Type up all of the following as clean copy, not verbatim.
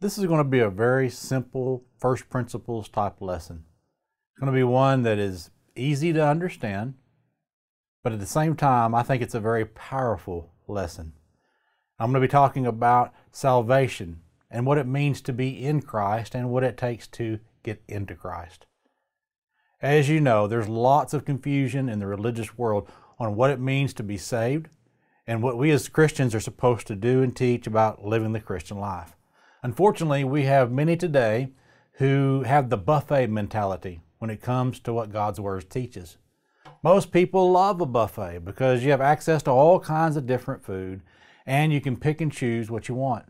This is going to be a very simple first principles type lesson. It's going to be one that is easy to understand, but at the same time, I think it's a very powerful lesson. I'm going to be talking about salvation and what it means to be in Christ and what it takes to get into Christ. As you know, there's lots of confusion in the religious world on what it means to be saved and what we as Christians are supposed to do and teach about living the Christian life. Unfortunately, we have many today who have the buffet mentality when it comes to what God's Word teaches. Most people love a buffet because you have access to all kinds of different food and you can pick and choose what you want.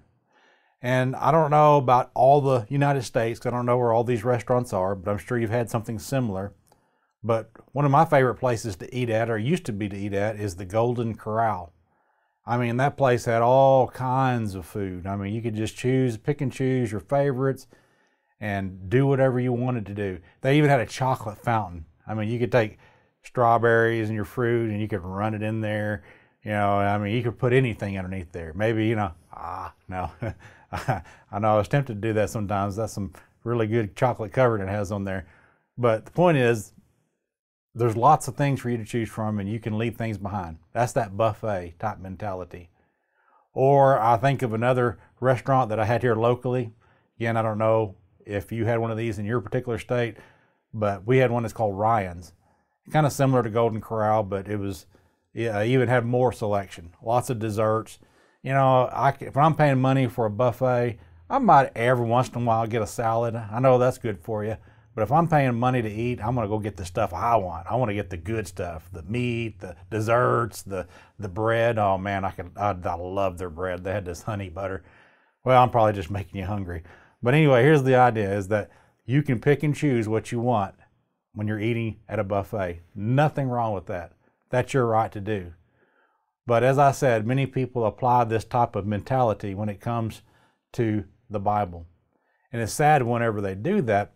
And I don't know about all the United States, because I don't know where all these restaurants are, but I'm sure you've had something similar. But one of my favorite places to eat at, or used to be to eat at, is the Golden Corral. I mean, that place had all kinds of food. I mean, you could just pick and choose your favorites and do whatever you wanted to do. They even had a chocolate fountain. I mean, you could take strawberries and your fruit and you could run it in there. You know, I mean, you could put anything underneath there. Maybe, you know, no. I know I was tempted to do that sometimes. That's some really good chocolate covering it has on there. But the point is, there's lots of things for you to choose from and you can leave things behind. That's that buffet type mentality. Or I think of another restaurant that I had here locally. Again, I don't know if you had one of these in your particular state, but we had one that's called Ryan's. Kind of similar to Golden Corral, but it was, yeah, even had more selection. Lots of desserts. You know, if I'm paying money for a buffet, I might every once in a while get a salad. I know that's good for you. But if I'm paying money to eat, I'm going to go get the stuff I want. I want to get the good stuff, the meat, the desserts, the bread. Oh man, I love their bread. They had this honey butter. Well, I'm probably just making you hungry. But anyway, here's the idea is that you can pick and choose what you want when you're eating at a buffet. Nothing wrong with that. That's your right to do. But as I said, many people apply this type of mentality when it comes to the Bible. And it's sad whenever they do that,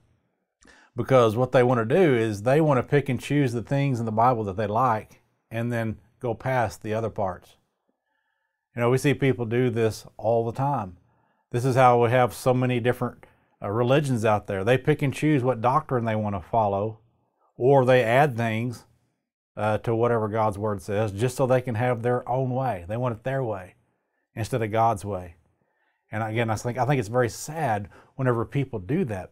because what they want to do is they want to pick and choose the things in the Bible that they like and then go past the other parts. You know, we see people do this all the time. This is how we have so many different religions out there. They pick and choose what doctrine they want to follow, or they add things to whatever God's Word says just so they can have their own way. They want it their way instead of God's way. And again, I think it's very sad whenever people do that.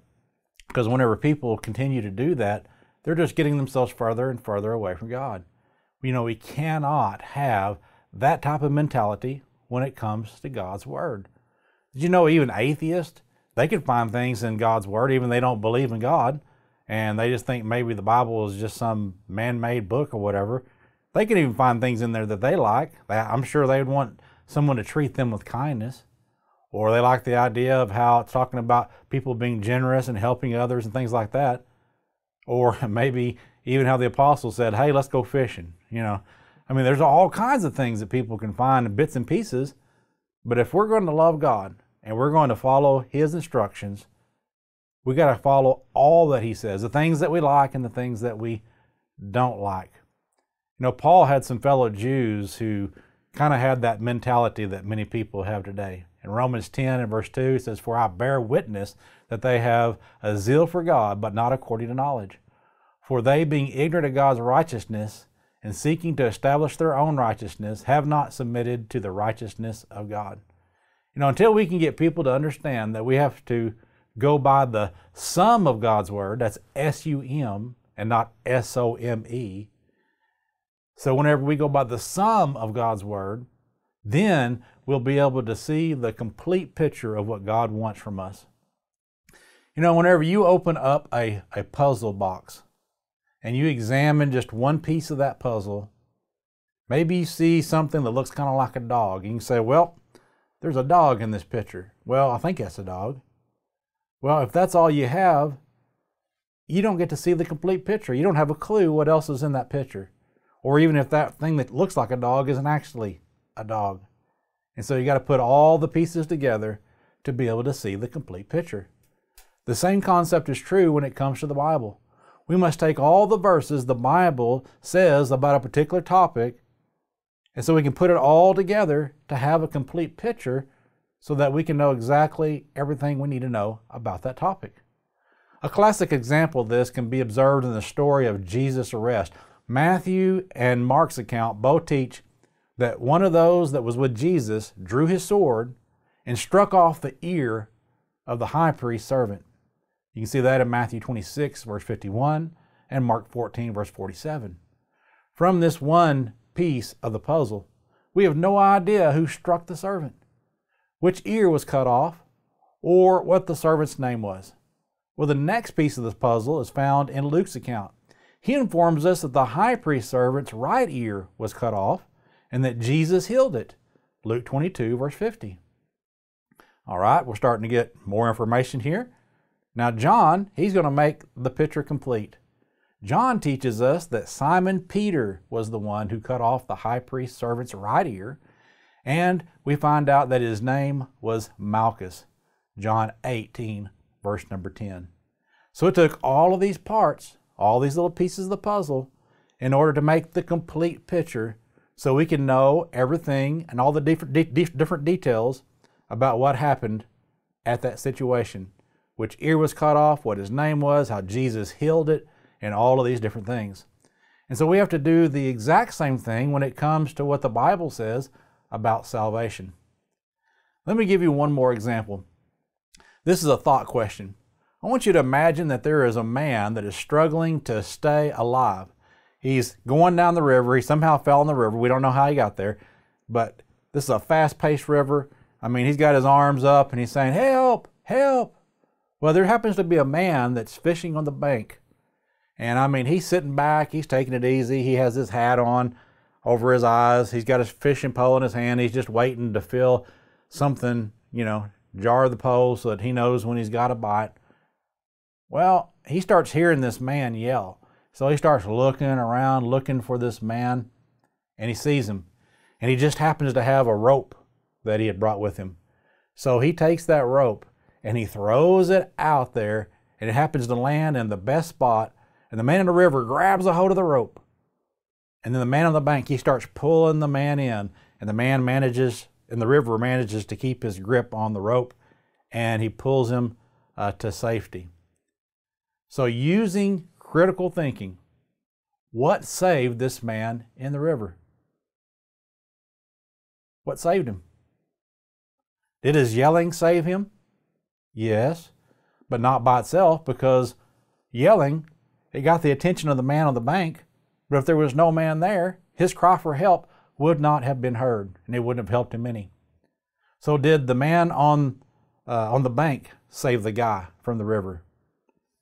Because whenever people continue to do that, they're just getting themselves further and further away from God. You know, we cannot have that type of mentality when it comes to God's Word. Did you know even atheists, they can find things in God's Word, even they don't believe in God, and they just think maybe the Bible is just some man-made book or whatever. They can even find things in there that they like. I'm sure they would want someone to treat them with kindness. Or they like the idea of how it's talking about people being generous and helping others and things like that. Or maybe even how the apostles said, hey, let's go fishing. You know, I mean, there's all kinds of things that people can find in bits and pieces. But if we're going to love God and we're going to follow His instructions, we got to follow all that He says, the things that we like and the things that we don't like. You know, Paul had some fellow Jews who kind of had that mentality that many people have today. In Romans 10 and verse 2, it says, for I bear witness that they have a zeal for God, but not according to knowledge. For they, being ignorant of God's righteousness and seeking to establish their own righteousness, have not submitted to the righteousness of God. You know, until we can get people to understand that we have to go by the sum of God's Word, that's S-U-M and not S-O-M-E. So whenever we go by the sum of God's Word, then we'll be able to see the complete picture of what God wants from us. You know, whenever you open up a puzzle box and you examine just one piece of that puzzle, maybe you see something that looks kind of like a dog. You can say, well, there's a dog in this picture. Well, I think that's a dog. Well, if that's all you have, you don't get to see the complete picture. You don't have a clue what else is in that picture. Or even if that thing that looks like a dog isn't actually a dog. And so you got to put all the pieces together to be able to see the complete picture. The same concept is true when it comes to the Bible. We must take all the verses the Bible says about a particular topic, and so we can put it all together to have a complete picture so that we can know exactly everything we need to know about that topic. A classic example of this can be observed in the story of Jesus' arrest. Matthew and Mark's account both teach that one of those that was with Jesus drew his sword and struck off the ear of the high priest's servant. You can see that in Matthew 26, verse 51, and Mark 14, verse 47. From this one piece of the puzzle, we have no idea who struck the servant, which ear was cut off, or what the servant's name was. Well, the next piece of this puzzle is found in Luke's account. He informs us that the high priest's servant's right ear was cut off and that Jesus healed it. Luke 22, verse 50. All right, we're starting to get more information here. Now John, he's going to make the picture complete. John teaches us that Simon Peter was the one who cut off the high priest's servant's right ear, and we find out that his name was Malchus. John 18, verse number 10. So it took all of these parts, all these little pieces of the puzzle, in order to make the complete picture so we can know everything and all the different details about what happened at that situation, which ear was cut off, what his name was, how Jesus healed it, and all of these different things. And so we have to do the exact same thing when it comes to what the Bible says about salvation. Let me give you one more example. This is a thought question. I want you to imagine that there is a man that is struggling to stay alive. He's going down the river. He somehow fell in the river. We don't know how he got there, but this is a fast-paced river. I mean, he's got his arms up and he's saying, "Help, help." Well, there happens to be a man that's fishing on the bank. And I mean, he's sitting back. He's taking it easy. He has his hat on over his eyes. He's got his fishing pole in his hand. He's just waiting to feel something, you know, jar the pole so that he knows when he's got a bite. Well, he starts hearing this man yell. So he starts looking around, looking for this man, and he sees him. And he just happens to have a rope that he had brought with him. So he takes that rope and he throws it out there, and it happens to land in the best spot. And the man in the river grabs a hold of the rope. And then the man on the bank, he starts pulling the man in, and the man manages, and the river manages to keep his grip on the rope, and he pulls him to safety. So using critical thinking, what saved this man in the river? What saved him? Did his yelling save him? Yes, but not by itself, because yelling, it got the attention of the man on the bank. But if there was no man there, his cry for help would not have been heard, and it wouldn't have helped him any. So did the man on the bank save the guy from the river?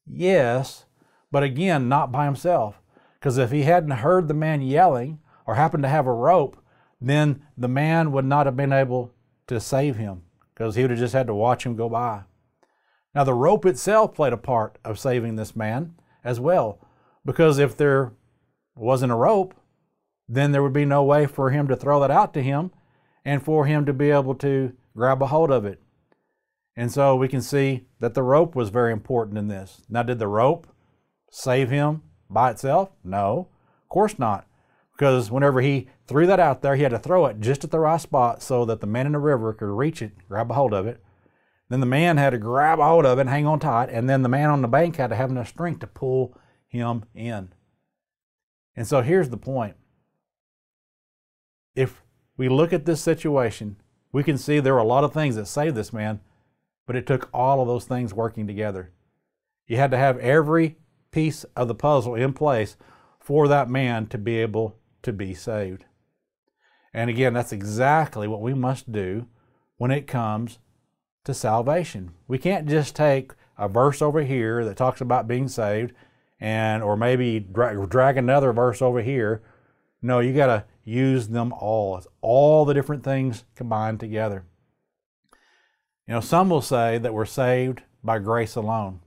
Yes, but again, not by himself. Because if he hadn't heard the man yelling or happened to have a rope, then the man would not have been able to save him, because he would have just had to watch him go by. Now, the rope itself played a part of saving this man as well, because if there wasn't a rope, then there would be no way for him to throw that out to him and for him to be able to grab a hold of it. And so we can see that the rope was very important in this. Now, did the rope save him by itself? No, of course not, because whenever he threw that out there, he had to throw it just at the right spot so that the man in the river could reach it, grab a hold of it. Then the man had to grab a hold of it and hang on tight, and then the man on the bank had to have enough strength to pull him in. And so here's the point. If we look at this situation, we can see there were a lot of things that saved this man, but it took all of those things working together. You had to have every piece of the puzzle in place for that man to be able to be saved. And again, that's exactly what we must do when it comes to salvation. We can't just take a verse over here that talks about being saved, and or maybe drag another verse over here. No, you got to use them all. It's all the different things combined together. You know, some will say that we're saved by grace alone.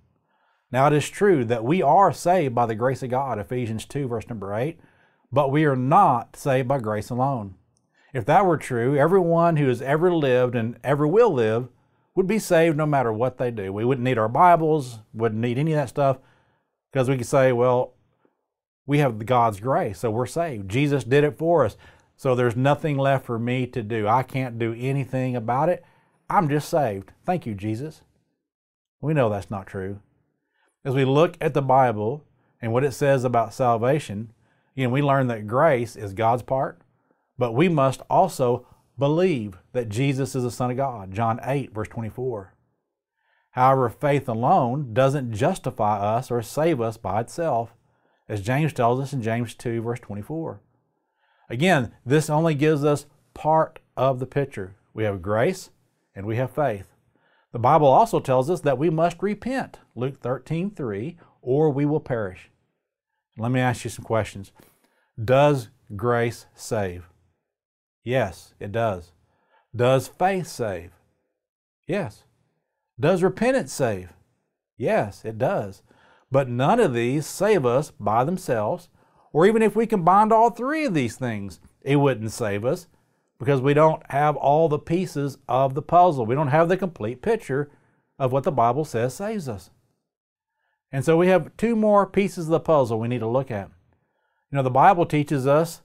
Now, it is true that we are saved by the grace of God, Ephesians 2, verse number 8, but we are not saved by grace alone. If that were true, everyone who has ever lived and ever will live would be saved no matter what they do. We wouldn't need our Bibles, wouldn't need any of that stuff, because we could say, well, we have God's grace, so we're saved. Jesus did it for us, so there's nothing left for me to do. I can't do anything about it. I'm just saved. Thank you, Jesus. We know that's not true. As we look at the Bible and what it says about salvation, we learn that grace is God's part, but we must also believe that Jesus is the Son of God, John 8, verse 24. However, faith alone doesn't justify us or save us by itself, as James tells us in James 2, verse 24. Again, this only gives us part of the picture. We have grace and we have faith. The Bible also tells us that we must repent, Luke 13, 3, or we will perish. Let me ask you some questions. Does grace save? Yes, it does. Does faith save? Yes. Does repentance save? Yes, it does. But none of these save us by themselves, or even if we combined all three of these things, it wouldn't save us, because we don't have all the pieces of the puzzle. We don't have the complete picture of what the Bible says saves us. And so we have two more pieces of the puzzle we need to look at. The Bible teaches us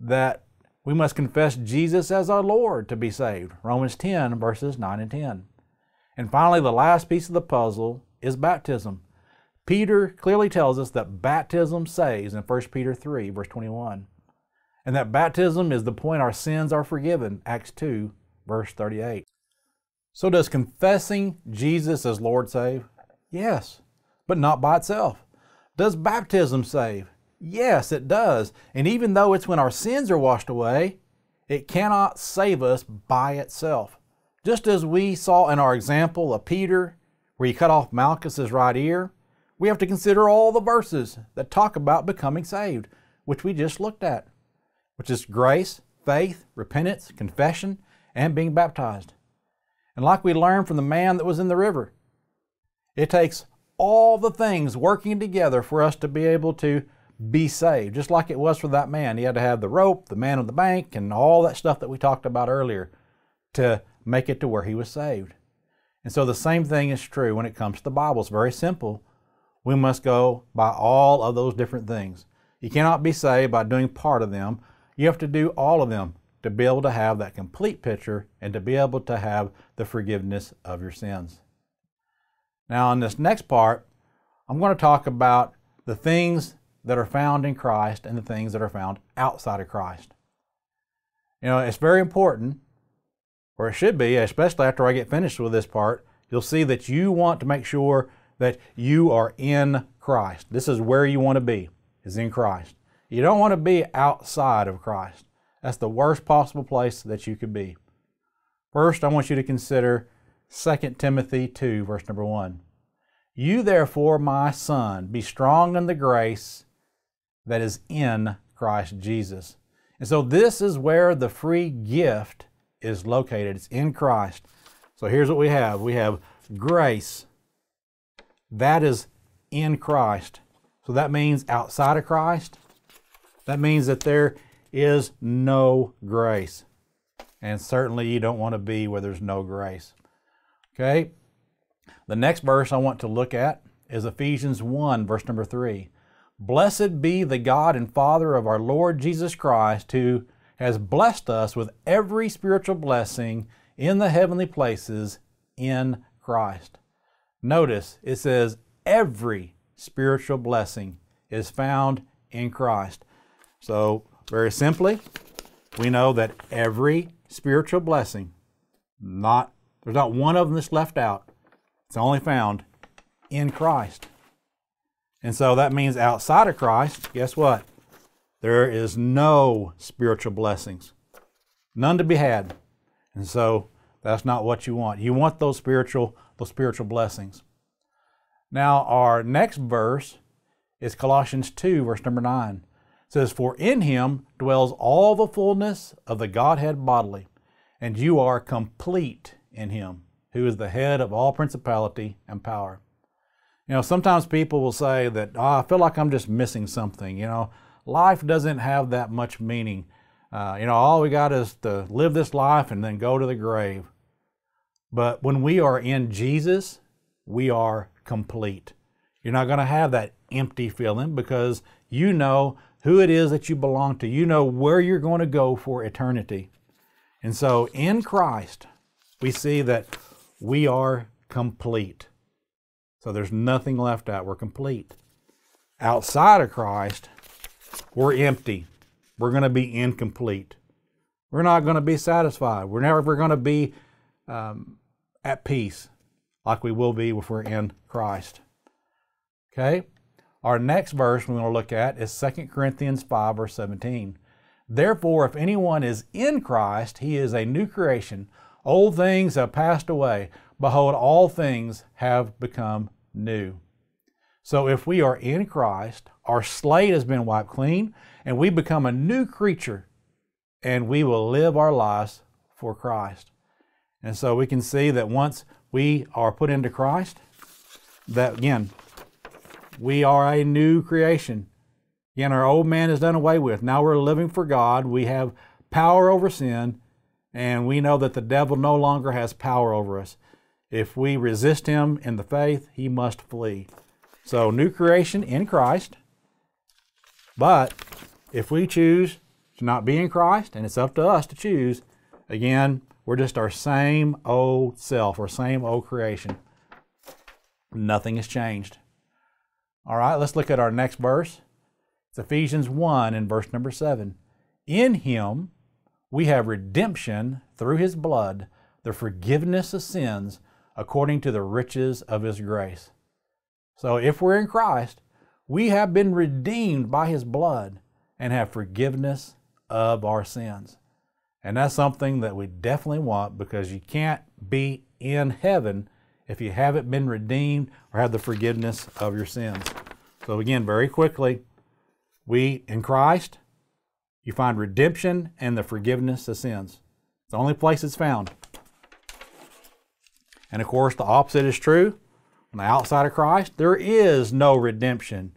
that we must confess Jesus as our Lord to be saved. Romans 10, verses 9 and 10. And finally, the last piece of the puzzle is baptism. Peter clearly tells us that baptism saves in 1 Peter 3, verse 21. And that baptism is the point our sins are forgiven, Acts 2, verse 38. So does confessing Jesus as Lord save? Yes, but not by itself. Does baptism save? Yes, it does. And even though it's when our sins are washed away, it cannot save us by itself. Just as we saw in our example of Peter, where he cut off Malchus's right ear, we have to consider all the verses that talk about becoming saved, which we just looked at, which is grace, faith, repentance, confession, and being baptized. And like we learned from the man that was in the river, it takes all the things working together for us to be able to be saved, just like it was for that man. He had to have the rope, the man on the bank, and all that stuff that we talked about earlier to make it to where he was saved. And so the same thing is true when it comes to the Bible. It's very simple. We must go by all of those different things. You cannot be saved by doing part of them. You have to do all of them to be able to have that complete picture and to be able to have the forgiveness of your sins. Now, in this next part, I'm going to talk about the things that are found in Christ and the things that are found outside of Christ. It's very important, or it should be, especially after I get finished with this part, you'll see that you want to make sure that you are in Christ. This is where you want to be, is in Christ. You don't want to be outside of Christ. That's the worst possible place that you could be. First, I want you to consider 2 Timothy 2, verse number 1. You therefore, my son, be strong in the grace that is in Christ Jesus. And so this is where the free gift is located. It's in Christ. So here's what we have. We have grace that is in Christ. So that means outside of Christ. That means that there is no grace. And certainly you don't want to be where there's no grace. Okay? The next verse I want to look at is Ephesians 1, verse number 3. Blessed be the God and Father of our Lord Jesus Christ, who has blessed us with every spiritual blessing in the heavenly places in Christ. Notice it says every spiritual blessing is found in Christ. So, very simply, we know that every spiritual blessing, there's not one of them that's left out. It's only found in Christ. And so that means outside of Christ, guess what? There is no spiritual blessings. None to be had. And so that's not what you want. You want those spiritual blessings. Now, our next verse is Colossians 2, verse number 9. It says, for in him dwells all the fullness of the Godhead bodily, and you are complete in him, who is the head of all principality and power. Sometimes people will say that, I feel like I'm just missing something. Life doesn't have that much meaning. All we got is to live this life and then go to the grave. But when we are in Jesus, we are complete. You're not going to have that empty feeling because you know who it is that you belong to. You know where you're going to go for eternity. And so in Christ, we see that we are complete. So there's nothing left out. We're complete. Outside of Christ, we're empty. We're going to be incomplete. We're not going to be satisfied. We're never going to be at peace like we will be if we're in Christ. Okay? Our next verse we're going to look at is 2 Corinthians 5, verse 17. Therefore, if anyone is in Christ, he is a new creation. Old things have passed away. Behold, all things have become new. So if we are in Christ, our slate has been wiped clean, and we become a new creature, and we will live our lives for Christ. And so we can see that once we are put into Christ, that again, we are a new creation. Again, our old man is done away with. Now we're living for God. We have power over sin, and we know that the devil no longer has power over us. If we resist him in the faith, he must flee. So, new creation in Christ, but if we choose to not be in Christ, and it's up to us to choose, again, we're just our same old self, our same old creation. Nothing has changed. All right, let's look at our next verse. It's Ephesians 1 and verse number 7. In Him we have redemption through His blood, the forgiveness of sins, according to the riches of His grace. So if we're in Christ, we have been redeemed by His blood and have forgiveness of our sins. And that's something that we definitely want, because you can't be in heaven if you haven't been redeemed or have the forgiveness of your sins. So again, very quickly, we in Christ, you find redemption and the forgiveness of sins. It's the only place it's found. And of course, the opposite is true. On the outside of Christ, there is no redemption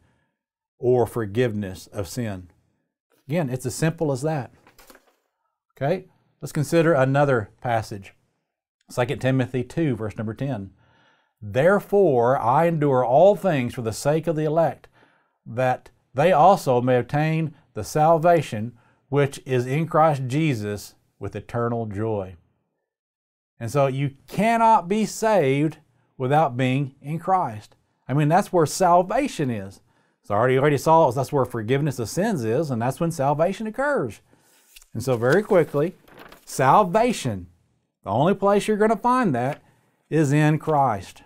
or forgiveness of sin. Again, it's as simple as that. Okay, let's consider another passage. 2 Timothy 2, verse number 10. Therefore, I endure all things for the sake of the elect, that they also may obtain the salvation which is in Christ Jesus with eternal joy. And so you cannot be saved without being in Christ. I mean, that's where salvation is. So you already saw it, that's where forgiveness of sins is, and that's when salvation occurs. And so very quickly, salvation, the only place you're going to find that is in Christ.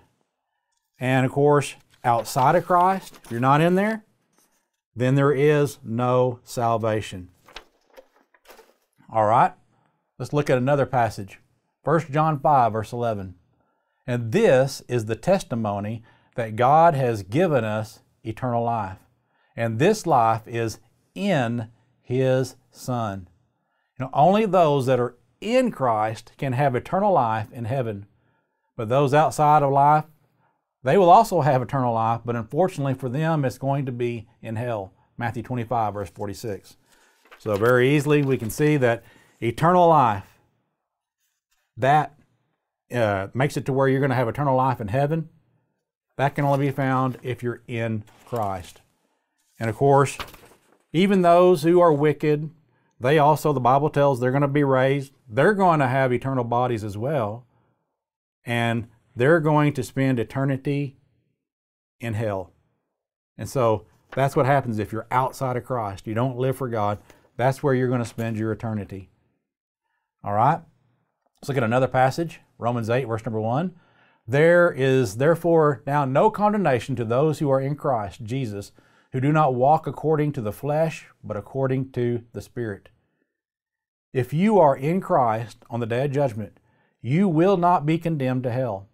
And of course, outside of Christ, if you're not in there, then there is no salvation. All right, let's look at another passage. 1 John 5, verse 11. And this is the testimony that God has given us eternal life. And this life is in His Son. You know, only those that are in Christ can have eternal life in heaven. But those outside of life, they will also have eternal life, but unfortunately for them, it's going to be in hell. Matthew 25, verse 46. So very easily we can see that eternal life, that makes it to where you're going to have eternal life in heaven. That can only be found if you're in Christ. And of course, even those who are wicked, they also, the Bible tells, they're going to be raised. They're going to have eternal bodies as well. And they're going to spend eternity in hell. And so that's what happens if you're outside of Christ. You don't live for God. That's where you're going to spend your eternity. All right? Let's look at another passage. Romans 8, verse number 1. There is therefore now no condemnation to those who are in Christ Jesus, who do not walk according to the flesh, but according to the Spirit. If you are in Christ on the day of judgment, you will not be condemned to hell.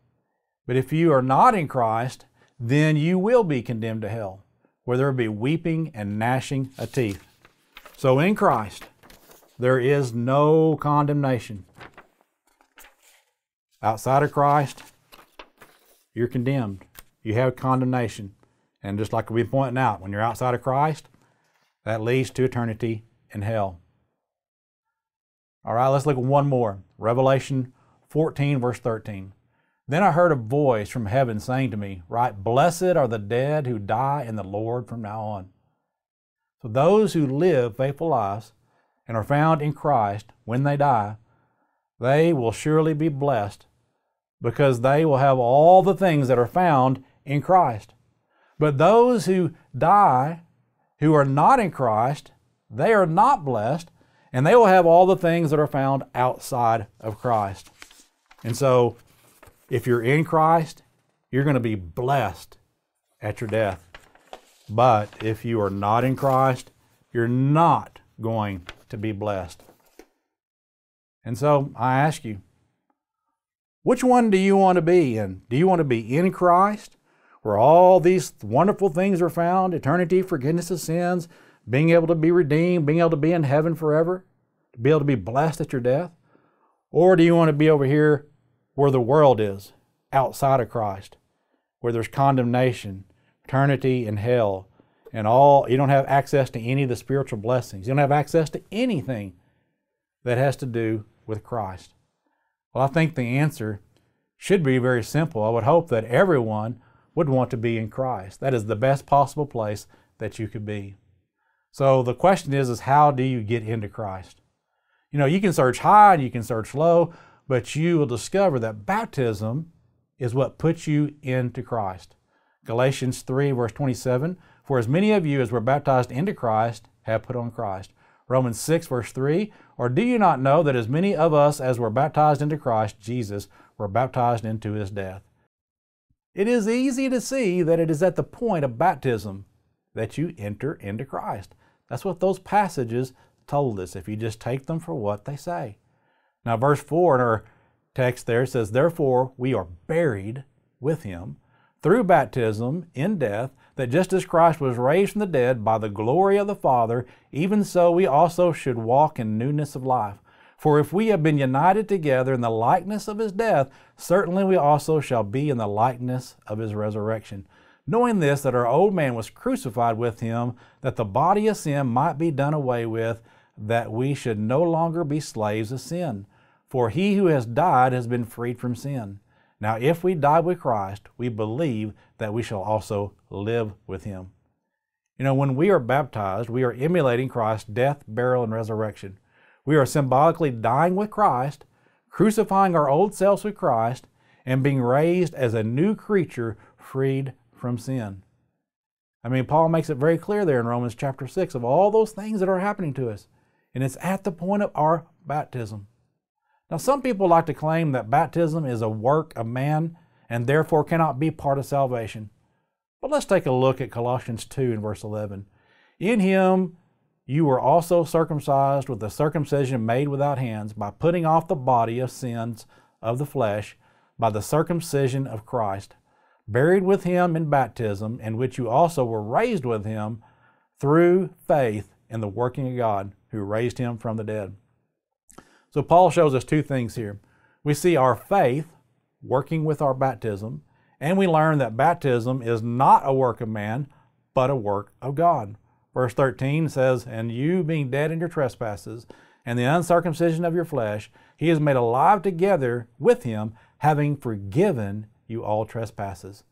But if you are not in Christ, then you will be condemned to hell, where there will be weeping and gnashing of teeth. So in Christ, there is no condemnation. Outside of Christ, you're condemned. You have condemnation. And just like we've been pointing out, when you're outside of Christ, that leads to eternity in hell. All right, let's look at one more. Revelation 14, verse 13. Then I heard a voice from heaven saying to me, "Right, blessed are the dead who die in the Lord from now on." So those who live faithful lives and are found in Christ when they die, they will surely be blessed because they will have all the things that are found in Christ. But those who die, who are not in Christ, they are not blessed, and they will have all the things that are found outside of Christ. And so, if you're in Christ, you're going to be blessed at your death. But if you are not in Christ, you're not going to be blessed. And so, I ask you, which one do you want to be in? Do you want to be in Christ, where all these wonderful things are found, eternity, forgiveness of sins, being able to be redeemed, being able to be in heaven forever, to be able to be blessed at your death? Or do you want to be over here where the world is, outside of Christ, where there's condemnation, eternity, and hell, and all? You don't have access to any of the spiritual blessings. You don't have access to anything that has to do with Christ. Well, I think the answer should be very simple. I would hope that everyone would want to be in Christ. That is the best possible place that you could be. So the question is how do you get into Christ? You know, you can search high and you can search low, but you will discover that baptism is what puts you into Christ. Galatians 3, verse 27, for as many of you as were baptized into Christ have put on Christ. Romans 6, verse 3, or do you not know that as many of us as were baptized into Christ Jesus were baptized into His death? It is easy to see that it is at the point of baptism that you enter into Christ. That's what those passages told us, if you just take them for what they say. Now, verse 4 in our text there says, therefore we are buried with Him through baptism in death, that just as Christ was raised from the dead by the glory of the Father, even so we also should walk in newness of life. For if we have been united together in the likeness of His death, certainly we also shall be in the likeness of His resurrection. Knowing this, that our old man was crucified with Him, that the body of sin might be done away with, that we should no longer be slaves of sin. For he who has died has been freed from sin. Now if we die with Christ, we believe that we shall also live with Him. You know, when we are baptized, we are emulating Christ's death, burial, and resurrection. We are symbolically dying with Christ, crucifying our old selves with Christ, and being raised as a new creature freed from sin. I mean, Paul makes it very clear there in Romans chapter 6 of all those things that are happening to us. And it's at the point of our baptism. Now, some people like to claim that baptism is a work of man and therefore cannot be part of salvation. But let's take a look at Colossians 2 and verse 11. In Him you were also circumcised with the circumcision made without hands, by putting off the body of sins of the flesh by the circumcision of Christ, buried with Him in baptism, in which you also were raised with Him through faith in the working of God, who raised Him from the dead. So Paul shows us two things here. We see our faith working with our baptism, and we learn that baptism is not a work of man, but a work of God. Verse 13 says, and you being dead in your trespasses, and the uncircumcision of your flesh, He is made alive together with Him, having forgiven you all trespasses.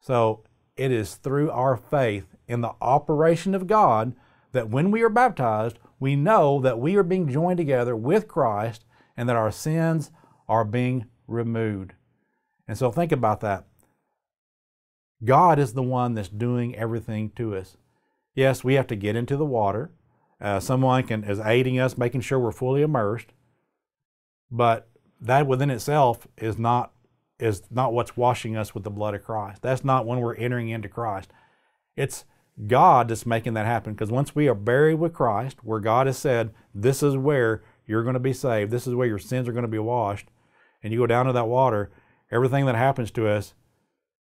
So it is through our faith in the operation of God that when we are baptized, we know that we are being joined together with Christ and that our sins are being removed. And so think about that. God is the one that's doing everything to us. Yes, we have to get into the water. Someone is aiding us, making sure we're fully immersed. But that within itself is not what's washing us with the blood of Christ. That's not when we're entering into Christ. It's God that's making that happen, because once we are buried with Christ, where God has said, this is where you're going to be saved, this is where your sins are going to be washed, and you go down to that water, everything that happens to us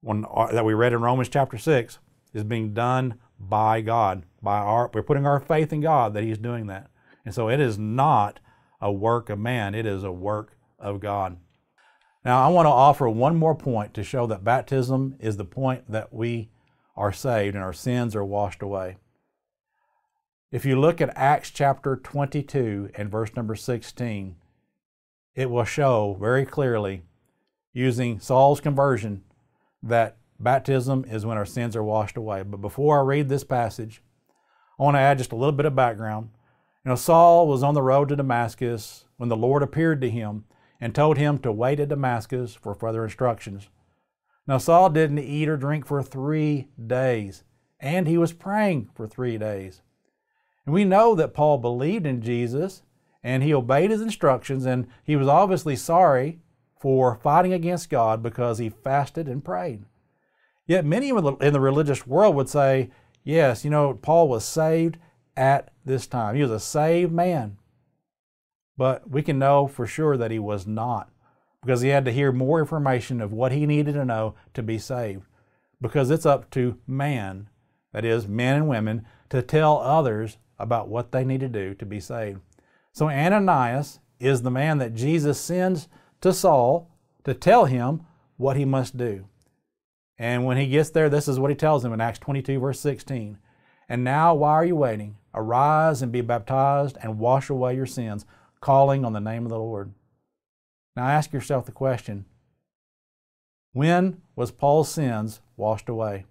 that we read in Romans chapter 6 is being done by God. We're putting our faith in God that He's doing that. And so it is not a work of man, it is a work of God. Now, I want to offer one more point to show that baptism is the point that we are saved and our sins are washed away. If you look at Acts chapter 22 and verse number 16, it will show very clearly, using Saul's conversion, that baptism is when our sins are washed away. But before I read this passage, I want to add just a little bit of background. You know, Saul was on the road to Damascus. when the Lord appeared to him and told him to wait at Damascus for further instructions. Now Saul didn't eat or drink for 3 days, and he was praying for 3 days. And we know that Paul believed in Jesus, and he obeyed his instructions, and he was obviously sorry for fighting against God because he fasted and prayed. Yet many in the religious world would say, yes, you know, Paul was saved at this time. He was a saved man. But we can know for sure that he was not, because he had to hear more information of what he needed to know to be saved. Because it's up to man, that is, men and women, to tell others about what they need to do to be saved. So Ananias is the man that Jesus sends to Saul to tell him what he must do. And when he gets there, this is what he tells him in Acts 22, verse 16. And now, why are you waiting? Arise and be baptized and wash away your sins, calling on the name of the Lord. Now ask yourself the question, when was Paul's sins washed away?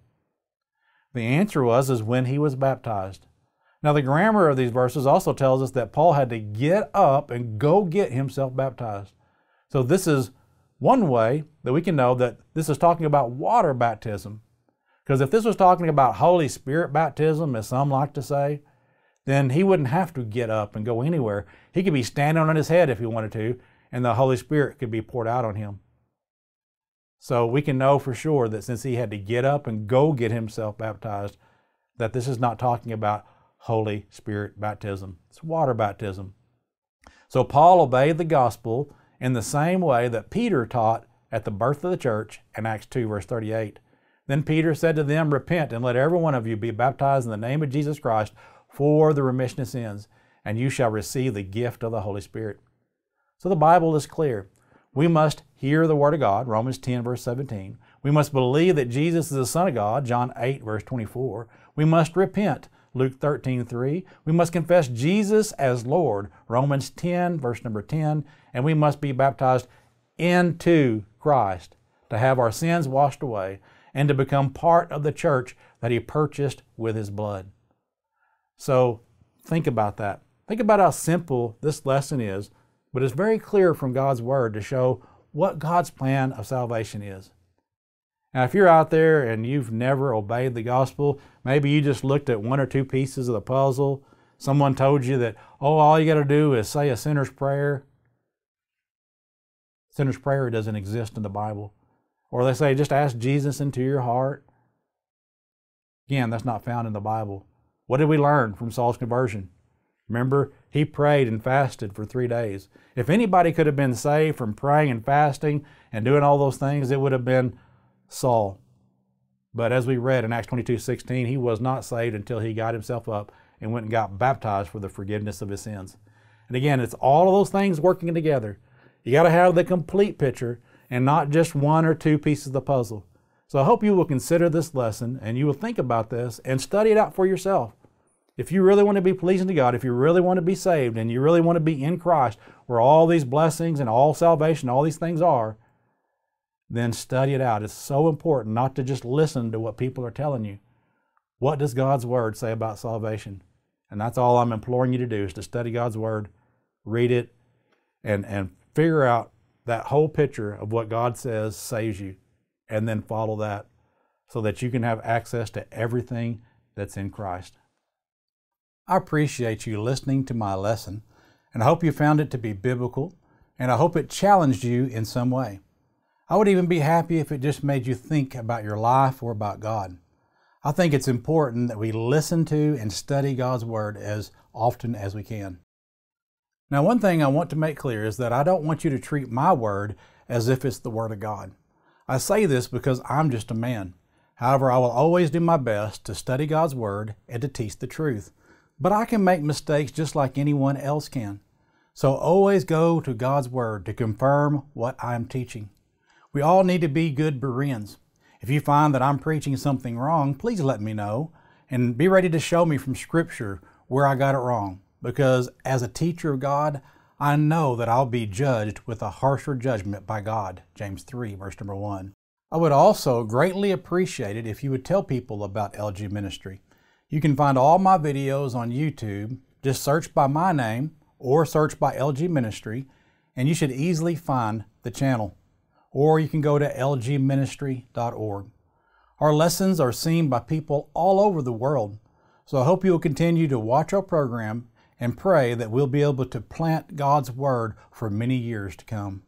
The answer was when he was baptized. Now the grammar of these verses also tells us that Paul had to get up and go get himself baptized. So this is one way that we can know that this is talking about water baptism. Because if this was talking about Holy Spirit baptism, as some like to say, then he wouldn't have to get up and go anywhere. He could be standing on his head if he wanted to, and the Holy Spirit could be poured out on him. So we can know for sure that since he had to get up and go get himself baptized, that this is not talking about Holy Spirit baptism. It's water baptism. So Paul obeyed the gospel in the same way that Peter taught at the birth of the church in Acts 2, verse 38. Then Peter said to them, repent and let every one of you be baptized in the name of Jesus Christ for the remission of sins, and you shall receive the gift of the Holy Spirit. So the Bible is clear. We must hear the Word of God, Romans 10, verse 17. We must believe that Jesus is the Son of God, John 8, verse 24. We must repent, Luke 13, 3. We must confess Jesus as Lord, Romans 10, verse number 10. And we must be baptized into Christ to have our sins washed away and to become part of the church that He purchased with His blood. So think about that. Think about how simple this lesson is, but it's very clear from God's Word to show what God's plan of salvation is. Now, if you're out there and you've never obeyed the gospel, maybe you just looked at one or two pieces of the puzzle. Someone told you that, oh, all you got to do is say a sinner's prayer. Sinner's prayer doesn't exist in the Bible. Or they say, just ask Jesus into your heart. Again, that's not found in the Bible. What did we learn from Saul's conversion? Remember, he prayed and fasted for 3 days. If anybody could have been saved from praying and fasting and doing all those things, it would have been Saul. But as we read in Acts 22:16, he was not saved until he got himself up and went and got baptized for the forgiveness of his sins. And again, it's all of those things working together. You got to have the complete picture and not just one or two pieces of the puzzle. So I hope you will consider this lesson and you will think about this and study it out for yourself. If you really want to be pleasing to God, if you really want to be saved and you really want to be in Christ where all these blessings and all salvation, all these things are, then study it out. It's so important not to just listen to what people are telling you. What does God's Word say about salvation? And that's all I'm imploring you to do is to study God's Word, read it, and figure out that whole picture of what God says saves you, and then follow that so that you can have access to everything that's in Christ. I appreciate you listening to my lesson, and I hope you found it to be biblical, and I hope it challenged you in some way. I would even be happy if it just made you think about your life or about God. I think it's important that we listen to and study God's Word as often as we can. Now, one thing I want to make clear is that I don't want you to treat my Word as if it's the Word of God. I say this because I'm just a man. However, I will always do my best to study God's Word and to teach the truth. But I can make mistakes just like anyone else can. So always go to God's Word to confirm what I'm teaching. We all need to be good Bereans. If you find that I'm preaching something wrong, please let me know and be ready to show me from Scripture where I got it wrong. Because as a teacher of God, I know that I'll be judged with a harsher judgment by God, James 3, verse number 1. I would also greatly appreciate it if you would tell people about LG Ministry. You can find all my videos on YouTube. Just search by my name or search by LG Ministry, and you should easily find the channel. Or you can go to lgministry.org. Our lessons are seen by people all over the world, so I hope you will continue to watch our program and pray that we'll be able to plant God's Word for many years to come.